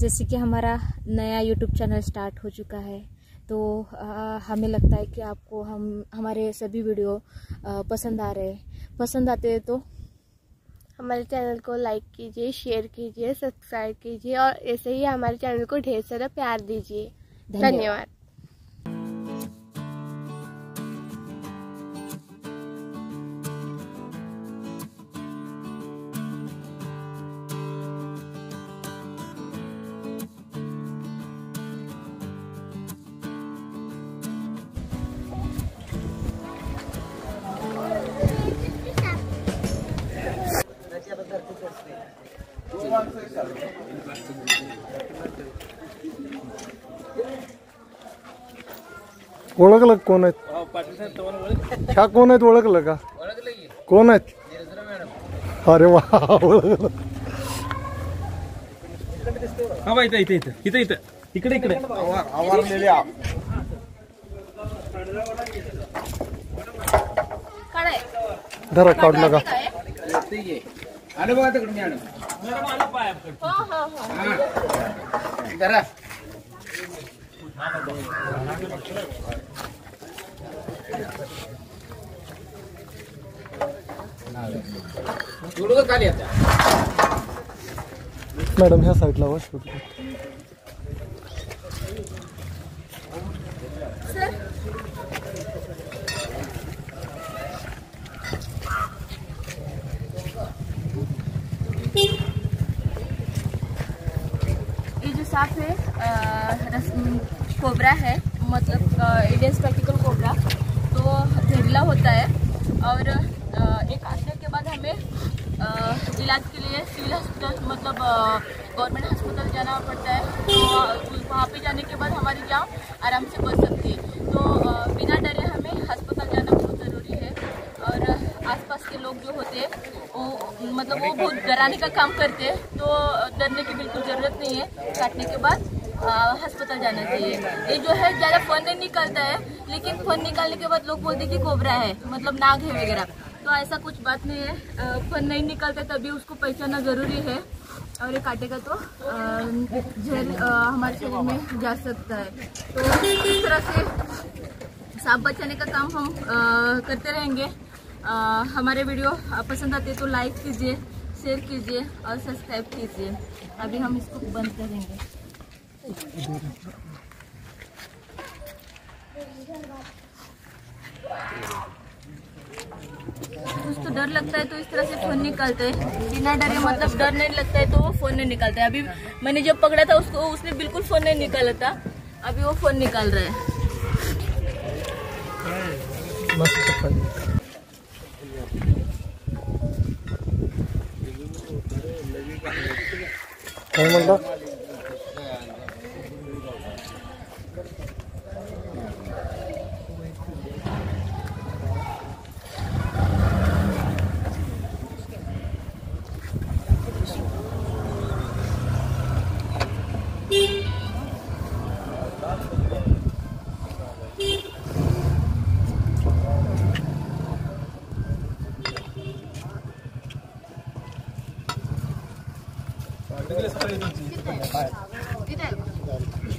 जैसे कि हमारा नया YouTube चैनल स्टार्ट हो चुका है, तो हमें लगता है कि आपको हमारे सभी वीडियो पसंद आते हैं तो हमारे चैनल को लाइक कीजिए, शेयर कीजिए, सब्सक्राइब कीजिए और ऐसे ही हमारे चैनल को ढेर सारा प्यार दीजिए। धन्यवाद। ओळखलं कोण आहेत? हा कोण आहेत? ओळखलं का? कोण आहेत? अरे वा, ओळखलं। हा बाई इकडे आवारलेले आप धरा काढला का? आले बघा तिकडे मॅडम, मॅडम आले पाय आपकडे। हो हो हो धरा मॅडम ह्या साइडला वॉश करतो ये जो साफ है कोबरा है, मतलब इंडियन स्पेक्टिकल कोबरा, तो जहरीला होता है और एक आने के बाद हमें इलाज के लिए सिविल हॉस्पिटल मतलब गवर्नमेंट हॉस्पिटल जाना पड़ता है। तो वहाँ पे जाने के बाद हमारी जान आराम से बच सकती है। तो बिना डरे हमें हॉस्पिटल जाना बहुत ज़रूरी है। और आसपास के लोग जो होते हैं वो मतलब वो बहुत डराने का काम करते हैं, तो डरने की बिल्कुल ज़रूरत नहीं है। काटने के बाद अस्पताल जाना चाहिए। ये जो है ज़्यादा फन नहीं निकलता है, लेकिन फन निकालने के बाद लोग बोलते हैं कि कोबरा है मतलब नाग है वगैरह, तो ऐसा कुछ बात नहीं है। फन नहीं निकलता तभी उसको पहचानना ज़रूरी है और ये काटेगा तो जहर हमारे शरीर में जा सकता है। तो इस तरह से सांप बचाने का काम हम करते रहेंगे। हमारे वीडियो पसंद आते तो लाइक कीजिए, शेयर कीजिए और सब्सक्राइब कीजिए। अभी हम इसको बंद करेंगे। उसको डर लगता है तो इस तरह से फोन निकालते हैं। बिना डरे मतलब डर नहीं लगता है तो वो फोन नहीं निकालता है। अभी मैंने जब पकड़ा था उसको, उसने बिल्कुल फोन नहीं निकाला था, अभी वो फोन निकाल रहा है। Kita.